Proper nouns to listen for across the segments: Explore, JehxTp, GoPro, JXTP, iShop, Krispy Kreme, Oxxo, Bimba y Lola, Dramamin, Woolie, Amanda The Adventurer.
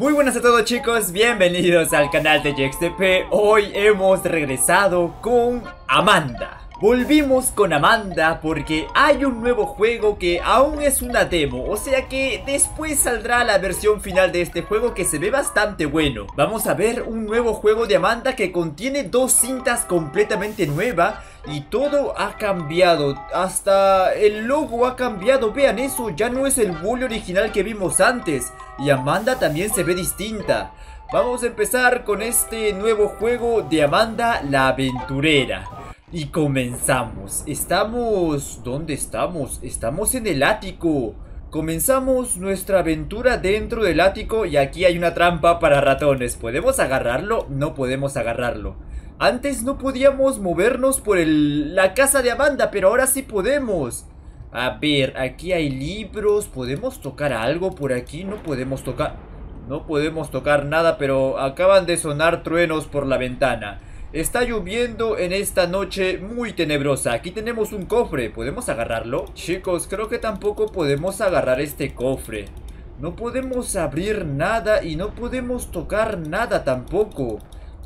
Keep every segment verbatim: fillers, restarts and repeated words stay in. Muy buenas a todos, chicos, bienvenidos al canal de J X T P. Hoy hemos regresado con Amanda. Volvimos con Amanda porque hay un nuevo juego que aún es una demo, o sea que después saldrá la versión final de este juego que se ve bastante bueno. Vamos a ver un nuevo juego de Amanda que contiene dos cintas completamente nuevas y todo ha cambiado, hasta el logo ha cambiado, vean eso, ya no es el Woolie original que vimos antes y Amanda también se ve distinta. Vamos a empezar con este nuevo juego de Amanda la aventurera. Y comenzamos. Estamos... ¿Dónde estamos? Estamos en el ático. Comenzamos nuestra aventura dentro del ático y aquí hay una trampa para ratones. ¿Podemos agarrarlo? No podemos agarrarlo. Antes no podíamos movernos por el... la casa de Amanda, pero ahora sí podemos. A ver, aquí hay libros. ¿Podemos tocar algo por aquí? No podemos tocar... No podemos tocar nada, pero acaban de sonar truenos por la ventana. Está lloviendo en esta noche muy tenebrosa. Aquí tenemos un cofre. ¿Podemos agarrarlo? Chicos, creo que tampoco podemos agarrar este cofre. No podemos abrir nada y no podemos tocar nada tampoco.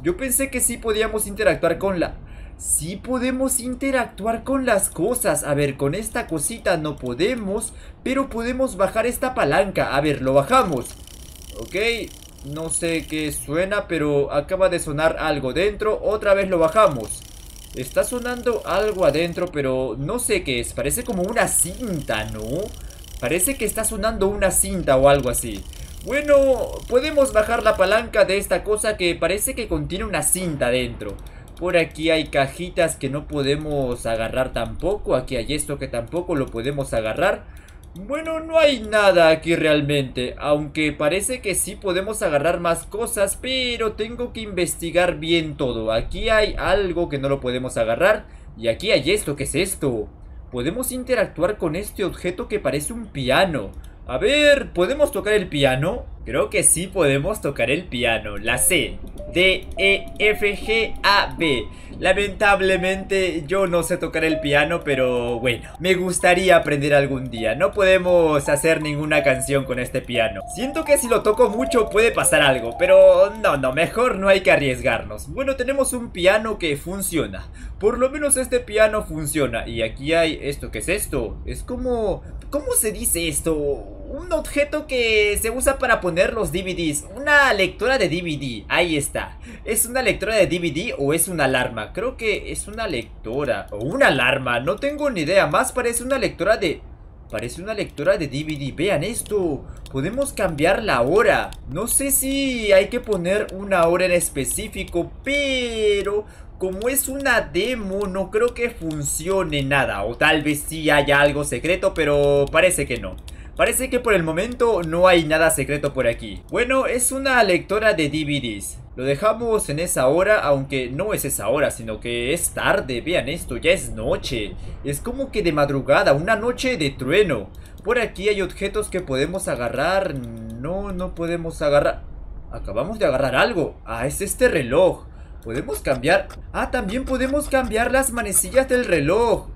Yo pensé que sí podíamos interactuar con la... Sí podemos interactuar con las cosas. A ver, con esta cosita no podemos, pero podemos bajar esta palanca. A ver, lo bajamos. Ok... No sé qué suena, pero acaba de sonar algo dentro. Otra vez lo bajamos. Está sonando algo adentro, pero no sé qué es. Parece como una cinta, ¿no? Parece que está sonando una cinta o algo así. Bueno, podemos bajar la palanca de esta cosa que parece que contiene una cinta dentro. Por aquí hay cajitas que no podemos agarrar tampoco. Aquí hay esto que tampoco lo podemos agarrar. Bueno, no hay nada aquí realmente, aunque parece que sí podemos agarrar más cosas, pero tengo que investigar bien todo. Aquí hay algo que no lo podemos agarrar y aquí hay esto. ¿Qué es esto? Podemos interactuar con este objeto que parece un piano. A ver, ¿podemos tocar el piano? Creo que sí podemos tocar el piano. La C, D, E, F, G, A, B. Lamentablemente yo no sé tocar el piano, pero bueno, me gustaría aprender algún día. No podemos hacer ninguna canción con este piano. Siento que si lo toco mucho puede pasar algo, pero no, no, mejor no hay que arriesgarnos. Bueno, tenemos un piano que funciona. Por lo menos este piano funciona. Y aquí hay esto. ¿Qué es esto? Es como... ¿Cómo se dice esto? Un objeto que se usa para poner los D V Ds. Una lectora de D V D. Ahí está. ¿Es una lectora de D V D o es una alarma? Creo que es una lectora o una alarma. No tengo ni idea. Más parece una lectora de... Parece una lectora de D V D. Vean esto. Podemos cambiar la hora. No sé si hay que poner una hora en específico, pero... como es una demo, no creo que funcione nada. O tal vez sí haya algo secreto, pero parece que no. Parece que por el momento no hay nada secreto por aquí. Bueno, es una lectora de D V Ds. Lo dejamos en esa hora, aunque no es esa hora, sino que es tarde. Vean esto, ya es noche. Es como que de madrugada, una noche de trueno. Por aquí hay objetos que podemos agarrar. No, no podemos agarrar. Acabamos de agarrar algo. Ah, es este reloj. Podemos cambiar... Ah, también podemos cambiar las manecillas del reloj.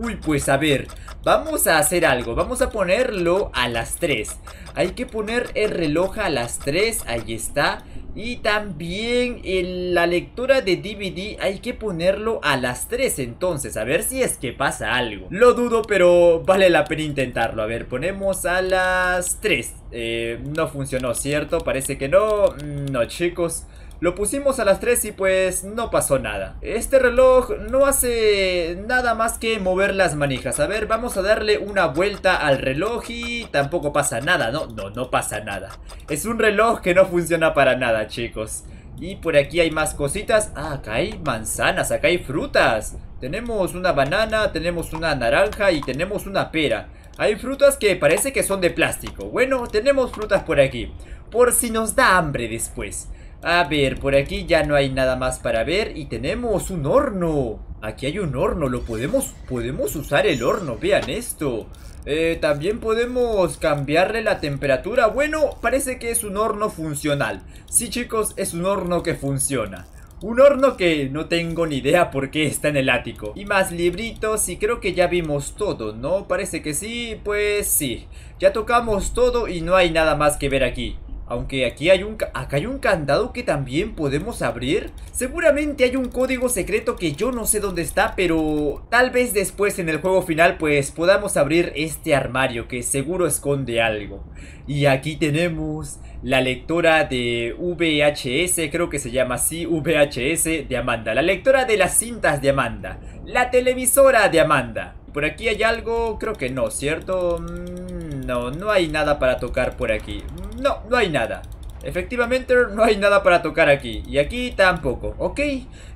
Uy, pues a ver, vamos a hacer algo. Vamos a ponerlo a las tres. Hay que poner el reloj a las tres. Ahí está. Y también en la lectora de D V D hay que ponerlo a las tres. Entonces, a ver si es que pasa algo. Lo dudo, pero vale la pena intentarlo. A ver, ponemos a las tres. eh, No funcionó, ¿cierto? Parece que no. No, chicos, lo pusimos a las tres y pues no pasó nada. Este reloj no hace nada más que mover las manijas. A ver, vamos a darle una vuelta al reloj y tampoco pasa nada. No, no, no pasa nada. Es un reloj que no funciona para nada, chicos. Y por aquí hay más cositas. Ah, acá hay manzanas, acá hay frutas. Tenemos una banana, tenemos una naranja y tenemos una pera. Hay frutas que parece que son de plástico. Bueno, tenemos frutas por aquí, por si nos da hambre después. A ver, por aquí ya no hay nada más para ver. Y tenemos un horno. Aquí hay un horno, lo podemos... Podemos usar el horno, vean esto. eh, También podemos cambiarle la temperatura. Bueno, parece que es un horno funcional. Sí, chicos, es un horno que funciona. Un horno que no tengo ni idea por qué está en el ático. Y más libritos, y creo que ya vimos todo, ¿no? Parece que sí, pues sí. Ya tocamos todo y no hay nada más que ver aquí. Aunque aquí hay un... acá hay un candado que también podemos abrir. Seguramente hay un código secreto que yo no sé dónde está, pero tal vez después en el juego final pues podamos abrir este armario que seguro esconde algo. Y aquí tenemos la lectora de V H S, creo que se llama así, V H S de Amanda. La lectora de las cintas de Amanda. La televisora de Amanda. ¿Por aquí hay algo? Creo que no, ¿cierto? No, no hay nada para tocar por aquí. No, no hay nada. Efectivamente no hay nada para tocar aquí. Y aquí tampoco. Ok,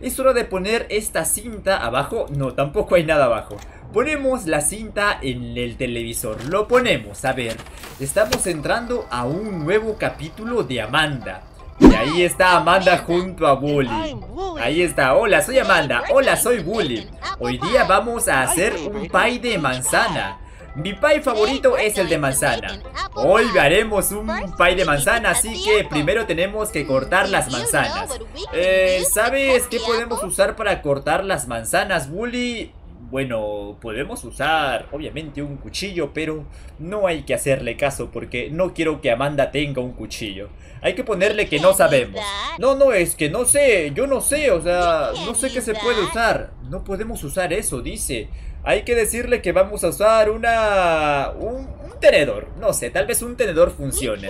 es hora de poner esta cinta abajo. No, tampoco hay nada abajo. Ponemos la cinta en el televisor. Lo ponemos, a ver. Estamos entrando a un nuevo capítulo de Amanda. Y ahí está Amanda junto a Woolie. Ahí está, hola soy Amanda, hola soy Woolie. Hoy día vamos a hacer un pie de manzana. Mi pie favorito es el de manzana. Hoy haremos un pie de manzana, así que primero tenemos que cortar las manzanas. Eh, ¿sabes qué podemos usar para cortar las manzanas, Woolie? Bueno, podemos usar obviamente un cuchillo, pero no hay que hacerle caso porque no quiero que Amanda tenga un cuchillo. Hay que ponerle que no sabemos. No, no, es que no sé, yo no sé, o sea, no sé qué se puede usar. No podemos usar eso, dice. Hay que decirle que vamos a usar una... un, un tenedor. No sé, tal vez un tenedor funcione.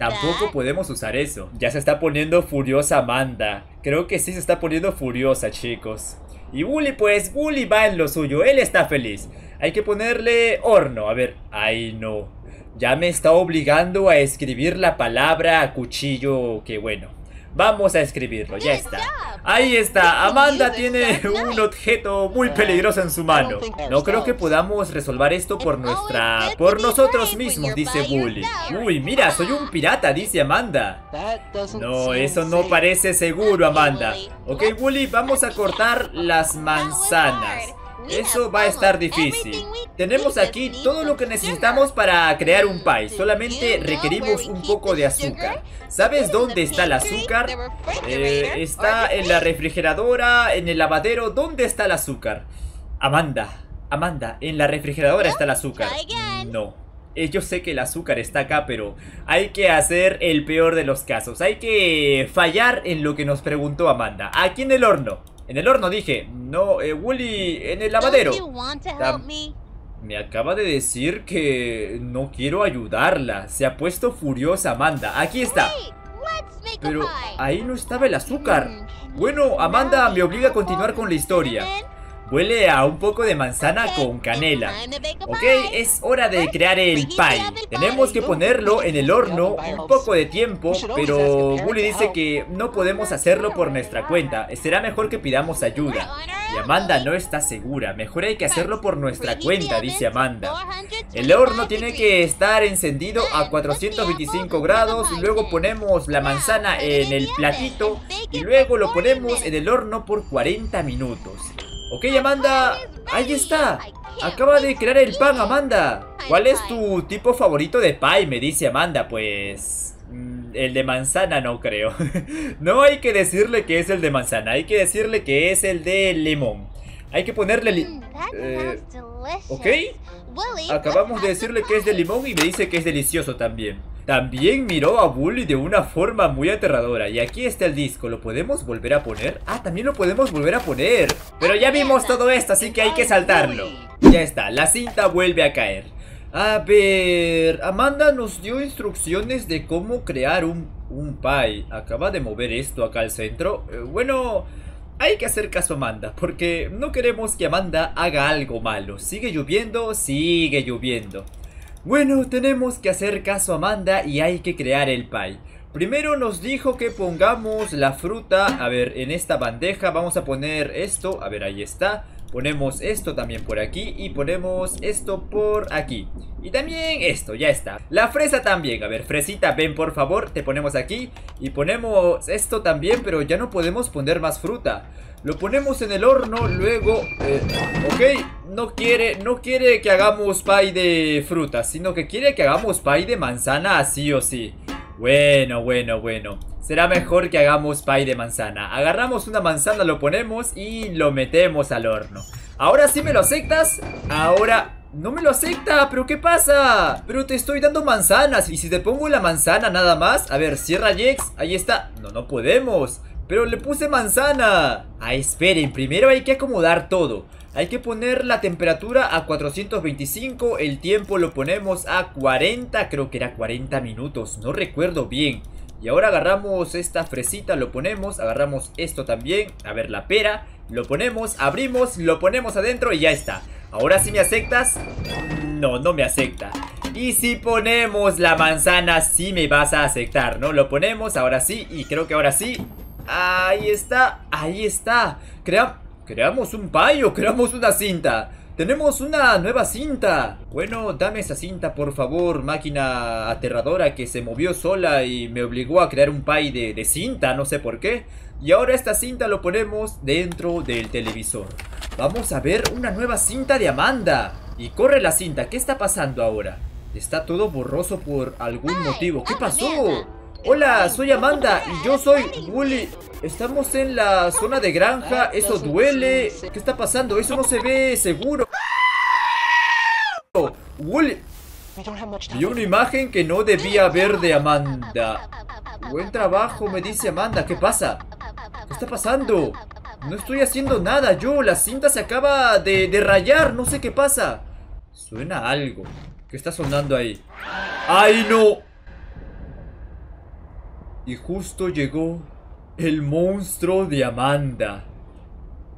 Tampoco podemos usar eso. Ya se está poniendo furiosa Amanda. Creo que sí se está poniendo furiosa, chicos. Y Woolie, pues, Woolie va en lo suyo, él está feliz. Hay que ponerle horno, a ver, ay no. Ya me está obligando a escribir la palabra cuchillo, que bueno. Vamos a escribirlo, ya está. Ahí está, Amanda tiene un objeto muy peligroso en su mano. No creo que podamos resolver esto por nuestra... por nosotros mismos, dice Woolie. Uy, mira, soy un pirata, dice Amanda. No, eso no parece seguro, Amanda. Ok, Woolie, vamos a cortar las manzanas. Eso va a estar difícil. Tenemos aquí todo lo que necesitamos para crear un pie. Solamente requerimos un poco de azúcar. ¿Sabes dónde está el azúcar? Eh, está en la refrigeradora, en el lavadero. ¿Dónde está el azúcar? Amanda, Amanda, en la refrigeradora está el azúcar. No. Yo sé que el azúcar está acá, pero hay que hacer el peor de los casos. Hay que fallar en lo que nos preguntó Amanda. Aquí en el horno. En el horno dije, no, eh, Woolie, en el lavadero. Me acaba de decir que no quiero ayudarla. Se ha puesto furiosa Amanda. Aquí está. Pero ahí no estaba el azúcar. Bueno, Amanda me obliga a continuar con la historia. Huele a un poco de manzana con canela. Ok, es hora de crear el pie. Tenemos que ponerlo en el horno un poco de tiempo, pero Woolie dice que no podemos hacerlo por nuestra cuenta. Será mejor que pidamos ayuda. Y Amanda no está segura. Mejor hay que hacerlo por nuestra cuenta, dice Amanda. El horno tiene que estar encendido a cuatrocientos veinticinco grados. Y luego ponemos la manzana en el platito. Y luego lo ponemos en el horno por cuarenta minutos. Ok, Amanda, ahí está. Acaba de crear el pan, Amanda. ¿Cuál es tu tipo favorito de pie? Me dice Amanda, pues... el de manzana no creo. No hay que decirle que es el de manzana. Hay que decirle que es el de limón. Hay que ponerle... Li eh, ok. Acabamos de decirle que es de limón y me dice que es delicioso también. También miró a Woolie de una forma muy aterradora. Y aquí está el disco. ¿Lo podemos volver a poner? Ah, también lo podemos volver a poner. Pero ya vimos todo esto, así que hay que saltarlo. Ya está, la cinta vuelve a caer. A ver... Amanda nos dio instrucciones de cómo crear un, un pie. Acaba de mover esto acá al centro. Eh, bueno... hay que hacer caso a Amanda, porque no queremos que Amanda haga algo malo. Sigue lloviendo, sigue lloviendo. Bueno, tenemos que hacer caso a Amanda y hay que crear el pie. Primero nos dijo que pongamos la fruta, a ver, en esta bandeja. Vamos a poner esto, a ver, ahí está. Ponemos esto también por aquí y ponemos esto por aquí. Y también esto, ya está. La fresa también, a ver, fresita, ven por favor. Te ponemos aquí y ponemos esto también, pero ya no podemos poner más fruta. Lo ponemos en el horno, luego... Eh, ok, no quiere, no quiere que hagamos pie de fruta, sino que quiere que hagamos pie de manzana así o sí. Bueno, bueno, bueno. Será mejor que hagamos pie de manzana. Agarramos una manzana, lo ponemos y lo metemos al horno. ¿Ahora sí me lo aceptas? Ahora... No me lo acepta, pero ¿qué pasa? Pero te estoy dando manzanas, y si te pongo la manzana nada más. A ver, cierra Jex, ahí está. No, no podemos, pero le puse manzana. Ah, esperen, primero hay que acomodar todo. Hay que poner la temperatura a cuatrocientos veinticinco, el tiempo lo ponemos a cuarenta, creo que era cuarenta minutos, no recuerdo bien. Y ahora agarramos esta fresita, lo ponemos, agarramos esto también, a ver la pera, lo ponemos, abrimos, lo ponemos adentro y ya está. Ahora sí me aceptas. No, no me acepta. Y si ponemos la manzana, sí me vas a aceptar, ¿no? Lo ponemos, ahora sí, y creo que ahora sí. Ahí está, ahí está. Crea- creamos un payo, creamos una cinta. Tenemos una nueva cinta. Bueno, dame esa cinta por favor, máquina aterradora que se movió sola y me obligó a crear un pie de, de cinta, no sé por qué. Y ahora esta cinta lo ponemos dentro del televisor. Vamos a ver una nueva cinta de Amanda. Y corre la cinta, ¿qué está pasando ahora? Está todo borroso por algún motivo, ¿qué pasó? Hola, soy Amanda y yo soy Woolie. Estamos en la zona de granja, eso duele. ¿Qué está pasando? Eso no se ve seguro. Woolie, vi una imagen que no debía ver de Amanda. Buen trabajo, me dice Amanda. ¿Qué pasa? ¿Qué está pasando? No estoy haciendo nada yo. La cinta se acaba de, de rayar. No sé qué pasa. Suena algo. ¿Qué está sonando ahí? ¡Ay, no! Y justo llegó el monstruo de Amanda.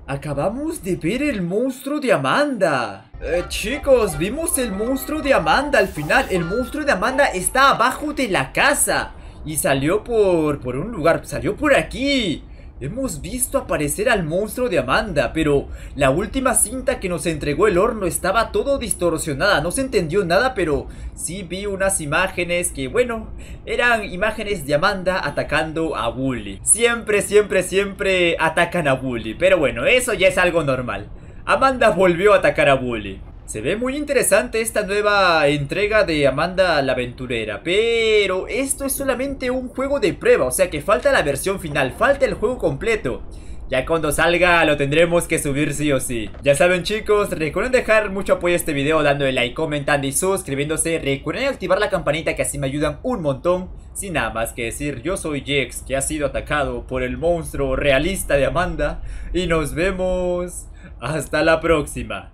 Acabamos de ver el monstruo de Amanda. eh, Chicos, vimos el monstruo de Amanda al final. El monstruo de Amanda está abajo de la casa y salió por, por un lugar, salió por aquí. Hemos visto aparecer al monstruo de Amanda, pero la última cinta que nos entregó el horno estaba todo distorsionada. No se entendió nada, pero sí vi unas imágenes que, bueno, eran imágenes de Amanda atacando a Woolie. Siempre, siempre, siempre atacan a Woolie, pero bueno, eso ya es algo normal. Amanda volvió a atacar a Woolie. Se ve muy interesante esta nueva entrega de Amanda la Aventurera, pero esto es solamente un juego de prueba, o sea que falta la versión final, falta el juego completo. Ya cuando salga lo tendremos que subir sí o sí. Ya saben chicos, recuerden dejar mucho apoyo a este video dándole like, comentando y suscribiéndose. Recuerden activar la campanita que así me ayudan un montón. Sin nada más que decir, yo soy Jex, que ha sido atacado por el monstruo realista de Amanda. Y nos vemos hasta la próxima.